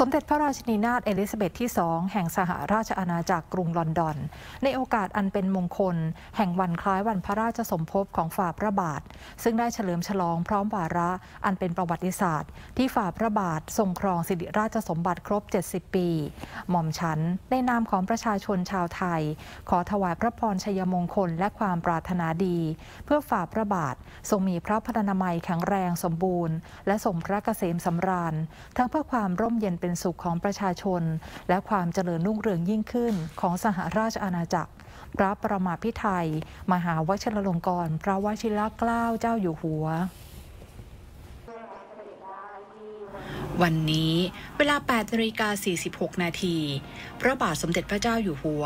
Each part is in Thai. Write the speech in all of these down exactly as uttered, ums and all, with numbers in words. สมเด็จพระราชินีนาถเอลิซาเบธที่สองแห่งสหราชอาณาจักรกรุงลอนดอนในโอกาสอันเป็นมงคลแห่งวันคล้ายวันพระราชสมภพของฝ่าพระบาทซึ่งได้เฉลิมฉลองพร้อมวาระอันเป็นประวัติศาสตร์ที่ฝ่าพระบาททรงครองสิริราชสมบัติครบเจ็ดสิบปีหม่อมฉันในนามของประชาชนชาวไทยขอถวายพระพรชัยมงคลและความปรารถนาดีเพื่อฝ่าพระบาททรงมีพระพรรณนามัยแข็งแรงสมบูรณ์และทรงพระเกษมสำราญทั้งเพื่อความร่มเย็นเป็นสุขของประชาชนและความเจริญรุ่งเรืองยิ่งขึ้นของสหราชอาณาจักรพระประมาภิไธยมหาวชิรลงกรณ์พระวชิรเกล้าเจ้าอยู่หัววันนี้เวลา แปดนาฬิกาสี่สิบหก นาทีพระบาทสมเด็จพระเจ้าอยู่หัว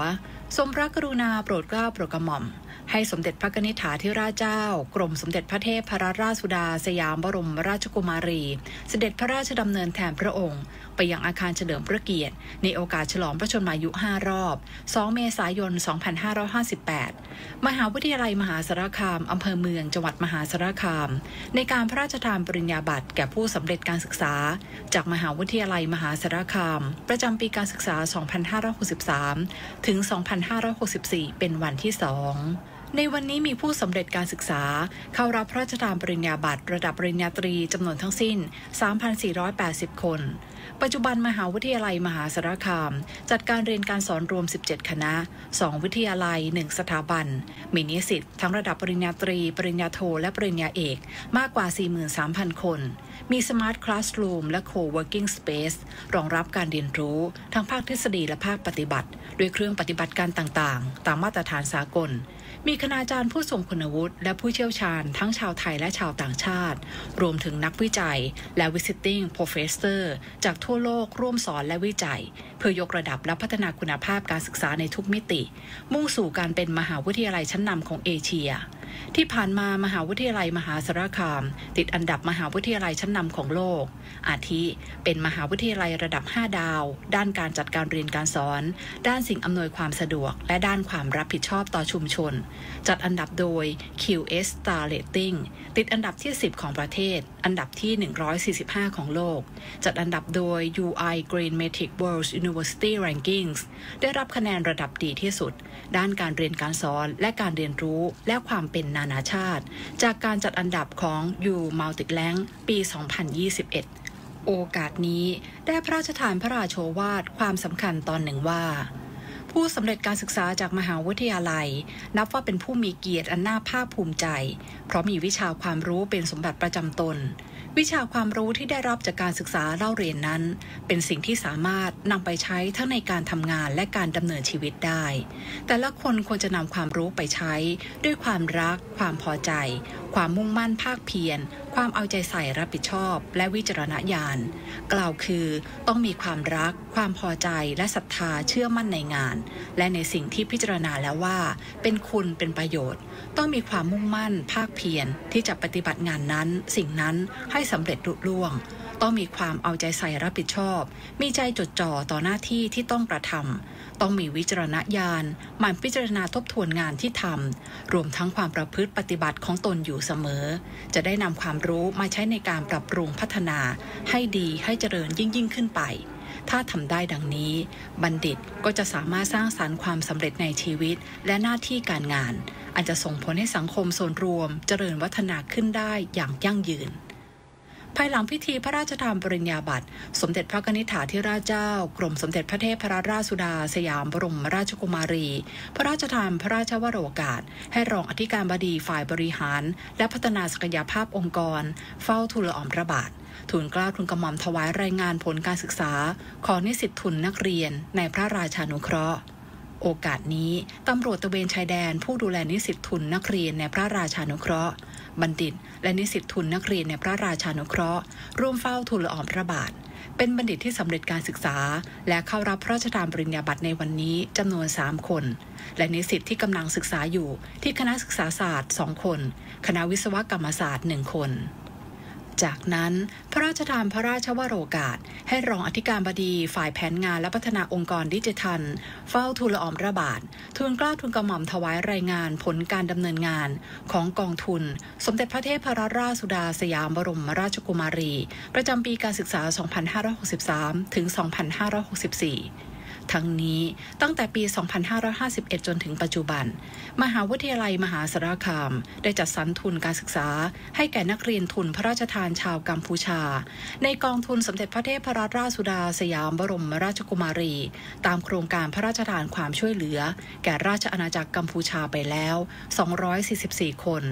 ทรงพระกรุณาโปรดเกล้าโปรดกระหม่อมให้สมเด็จพระกนิษฐาธิราชเจ้ากรมสมเด็จพระเทพรัตนราชสุดาสยามบรมราชกุมารีเสด็จพระราชดำเนินแทนพระองค์ไปยังอาคารเฉลิมพระเกียรติในโอกาสฉลองพระชนมายุห้ารอบสองเมษายนสองพันห้าร้อยห้าสิบแปดมหาวิทยาลัยมหาสารคามอำเภอเมืองจังหวัดมหาสารคามในการพระราชทานปริญญาบัตรแก่ผู้สำเร็จการศึกษาจากมหาวิทยาลัยมหาสารคามประจำปีการศึกษาสองพันห้าร้อยหกสิบสามถึงสองพันห้าร้อยหกสิบสี่เป็นวันที่สองในวันนี้มีผู้สำเร็จการศึกษาเข้ารับพระราชทานปริญญาบัตรระดับปริญญาตรีจำนวนทั้งสิ้น สามพันสี่ร้อยแปดสิบ คนปัจจุบันมหาวิทยาลัยมหาสารคามจัดการเรียนการสอนรวมสิบเจ็ดคณะสองวิทยาลัยหนึ่งสถาบันมีนิสิตทั้งระดับปริญญาตรีปริญญาโทและปริญญาเอกมากกว่า สี่หมื่นสามพัน คนมีสมาร์ทคลาสรูมและโคเวิร์กิ้งสเปซรองรับการเรียนรู้ทั้งภาคทฤษฎีและภาคปฏิบัติด้วยเครื่องปฏิบัติการต่างๆตามมาตรฐานสากลมีคณาจารย์ผู้ทรงคุณวุฒิและผู้เชี่ยวชาญทั้งชาวไทยและชาวต่างชาติรวมถึงนักวิจัยและ visiting professor จากทั่วโลกร่วมสอนและวิจัยเพื่อยกระดับและพัฒนาคุณภาพการศึกษาในทุกมิติมุ่งสู่การเป็นมหาวิทยาลัยชั้นนำของเอเชียที่ผ่านมามหาวิทยาลัยมหาสารคามติดอันดับมหาวิทยาลัยชั้นนำของโลกอาทิเป็นมหาวิทยาลัยระดับห้าดาวด้านการจัดการเรียนการสอนด้านสิ่งอำนวยความสะดวกและด้านความรับผิดชอบต่อชุมชนจัดอันดับโดย คิว เอส Star Rating ติดอันดับที่สิบของประเทศอันดับที่หนึ่งร้อยสี่สิบห้าของโลกจัดอันดับโดย ยู I GreenMetric World University Rankings ได้รับคะแนนระดับดีที่สุดด้านการเรียนการสอนและการเรียนรู้และความเป็นนานาชาติจากการจัดอันดับของ U. Maltic Lang ปี สองพันยี่สิบเอ็ดโอกาสนี้ได้พระราชทานพระราโชวาทความสำคัญตอนหนึ่งว่าผู้สำเร็จการศึกษาจากมหาวิทยาลัยนับว่าเป็นผู้มีเกียรติอันน่าภาคภูมิใจเพราะมีวิชาความรู้เป็นสมบัติประจำตนวิชาความรู้ที่ได้รับจากการศึกษาเล่าเรียนนั้นเป็นสิ่งที่สามารถนำไปใช้ทั้งในการทำงานและการดำเนินชีวิตได้แต่ละคนควรจะนำความรู้ไปใช้ด้วยความรักความพอใจความมุ่งมั่นภาคเพียรความเอาใจใส่รับผิดชอบและวิจารณญาณกล่าวคือต้องมีความรักความพอใจและศรัทธาเชื่อมั่นในงานและในสิ่งที่พิจารณาแล้วว่าเป็นคุณเป็นประโยชน์ต้องมีความมุ่งมั่นภาคเพียรที่จะปฏิบัติงานนั้นสิ่งนั้นให้สำเร็จลุล่วงต้องมีความเอาใจใส่รับผิดชอบมีใจจดจ่อต่อหน้าที่ที่ต้องกระทำต้องมีวิจารณญาณหมั่นพิจารณาทบทวนงานที่ทำรวมทั้งความประพฤติปฏิบัติของตนอยู่เสมอจะได้นำความรู้มาใช้ในการปรับปรุงพัฒนาให้ดีให้เจริญยิ่งยิ่งขึ้นไปถ้าทำได้ดังนี้บัณฑิตก็จะสามารถสร้างสรรค์ความสำเร็จในชีวิตและหน้าที่การงานอาจจะส่งผลให้สังคมส่วนรวมเจริญวัฒนาขึ้นได้อย่างยั่งยืนภายหลังพิธีพระราชทานปริญญาบัตรสมเด็จพระกนิษฐาธิราชเจ้ากรมสมเด็จพระเทพรัตนราชสุดาสยามบรมราชกุมารีพระราชทานพระราชวโรกาสให้รองอธิการบดีฝ่ายบริหารและพัฒนาศักยภาพองค์กรเฝ้าทูลละอองพระบาททูลเกล้าทูลกระหม่อมถวายรายงานผลการศึกษาของนิสิตทุนนักเรียนในพระราชานุเคราะห์โอกาสนี้ตำรวจตระเวนชายแดนผู้ดูแลนิสิตทุนนักเรียนในพระราชานุเคราะห์บัณฑิตและนิสิตทุนนักเรียนในพระราชานุเคราะห์ร่วมเฝ้าทูลละอองพระบาทเป็นบัณฑิตที่สำเร็จการศึกษาและเข้ารับพระราชทานปริญญาบัตรในวันนี้จำนวนสามคนและนิสิตที่กำลังศึกษาอยู่ที่คณะศึกษาศาสตร์สองคนคณะวิศวกรรมศาสตร์หนึ่งคน จากนั้นพระราชทานพระราชวโรกาสให้รองอธิการบดีฝ่ายแผนงานและพัฒนาองค์กรดิจิทัลเฝ้าทูลละอองพระบาททูลเกล้าทูลกระหม่อมถวายรายงานผลการดำเนินงานของกองทุนสมเด็จพระเทพราชสุดาสยามบรมราชกุมารีประจำปีการศึกษา สองพันห้าร้อยหกสิบสาม ถึง สองพันห้าร้อยหกสิบสี่ทั้งนี้ตั้งแต่ปี สองพันห้าร้อยห้าสิบเอ็ด จนถึงปัจจุบันมหาวิทยาลัยมหาสารคามได้จัดสรรทุนการศึกษาให้แก่นักเรียนทุนพระราชทานชาวกัมพูชาในกองทุนสมเด็จพระเทพรัตนราชสุดาสยามบรมราชกุมารีตามโครงการพระราชทานความช่วยเหลือแก่ราชอาณาจักรกัมพูชาไปแล้วสองร้อยสี่สิบสี่คน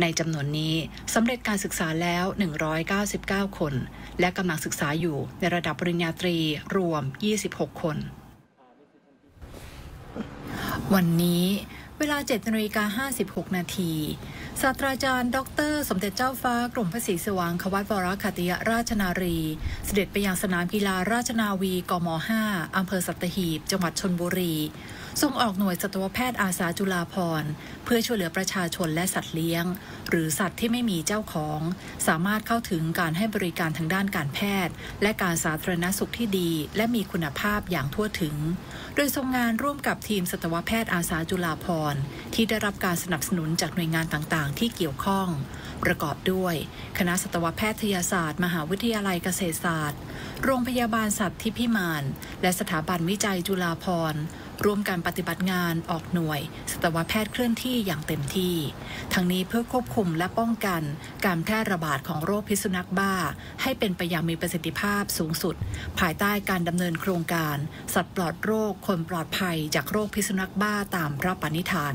ในจำนวนนี้สำเร็จการศึกษาแล้วหนึ่งร้อยเก้าสิบเก้าคนและกำลังศึกษาอยู่ในระดับปริญญาตรีรวมยี่สิบหกคนวันนี้เวลา เจ็ดนาฬิกาห้าสิบหก นาทีศาสตราจารย์ดรสมเด็จเจ้าฟ้ากรมพระศรีสว่างควัตวรคัตติยราชนารีเสด็จไปยังสนามกีฬาราชนาวีกม.ห้า อำเภอสัตหีบจังหวัดชลบุรีทรงออกหน่วยสัตวแพทย์อาสาจุฬาภรณ์เพื่อช่วยเหลือประชาชนและสัตว์เลี้ยงหรือสัตว์ที่ไม่มีเจ้าของสามารถเข้าถึงการให้บริการทางด้านการแพทย์และการสาธารณสุขที่ดีและมีคุณภาพอย่างทั่วถึงโดยทรงงานร่วมกับทีมสัตวแพทย์อาสาจุฬาภรณ์ที่ได้รับการสนับสนุนจากหน่วยงานต่างๆที่เกี่ยวข้องประกอบด้วยคณะสัตวแพทยศาสตร์มหาวิทยาลัยเกษตรศาสตร์โรงพยาบาลสัตว์ทิพิมานและสถาบันวิจัยจุฬาภรณ์ร่วมการปฏิบัติงานออกหน่วยสัตวแพทย์เคลื่อนที่อย่างเต็มที่ทั้งนี้เพื่อควบคุมและป้องกันการแพร่ระบาดของโรคพิษสุนัขบ้าให้เป็นไปอย่างมีประสิทธิภาพสูงสุดภายใต้การดำเนินโครงการสัตว์ปลอดโรคคนปลอดภัยจากโรคพิษสุนัขบ้าตามพระปณิธาน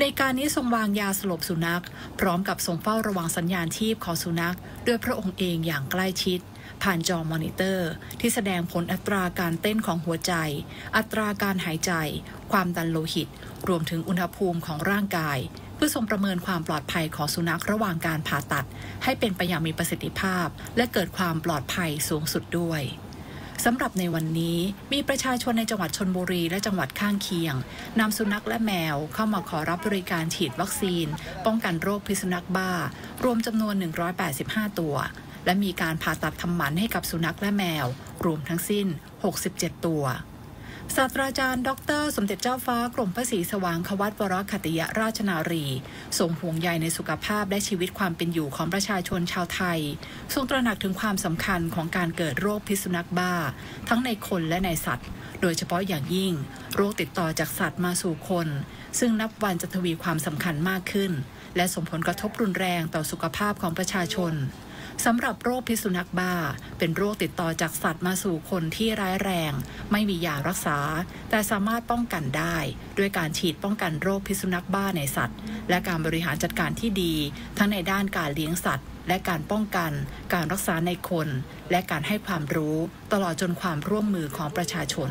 ในการนี้ทรงวางยาสลบสุนัขพร้อมกับทรงเฝ้าระวังสัญญาณชีพของสุนัขด้วยพระองค์เองอย่างใกล้ชิดผ่านจอมอนิเตอร์ที่แสดงผลอัตราการเต้นของหัวใจอัตราการหายใจความดันโลหิตรวมถึงอุณหภูมิของร่างกายเพื่อทรงประเมินความปลอดภัยของสุนัขระหว่างการผ่าตัดให้เป็นไปอย่างมีประสิทธิภาพและเกิดความปลอดภัยสูงสุดด้วยสำหรับในวันนี้มีประชาชนในจังหวัดชลบุรีและจังหวัดข้างเคียงนำสุนัขและแมวเข้ามาขอรับบริการฉีดวัคซีนป้องกันโรคพิษสุนัขบ้ารวมจำนวนหนึ่งร้อยแปดสิบห้าตัวและมีการผ่าตัดทำหมันให้กับสุนัขและแมวรวมทั้งสิ้นหกสิบเจ็ดตัวศาสตราจารย์ดรสมเด็จเจ้าฟ้ากรมพระศรีสว่างควัตวรคัตติยราชนารีทรงห่วงใยในสุขภาพและชีวิตความเป็นอยู่ของประชาชนชาวไทยทรงตระหนักถึงความสำคัญของการเกิดโรคพิษสุนัขบ้าทั้งในคนและในสัตว์โดยเฉพาะอย่างยิ่งโรคติดต่อจากสัตว์มาสู่คนซึ่งนับวันจะทวีความสำคัญมากขึ้นและส่งผลกระทบรุนแรงต่อสุขภาพของประชาชนสำหรับโรคพิษสุนัขบ้าเป็นโรคติดต่อจากสัตว์มาสู่คนที่ร้ายแรงไม่มียารักษาแต่สามารถป้องกันได้ด้วยการฉีดป้องกันโรคพิษสุนัขบ้าในสัตว์และการบริหารจัดการที่ดีทั้งในด้านการเลี้ยงสัตว์และการป้องกันการรักษาในคนและการให้ความรู้ตลอดจนความร่วมมือของประชาชน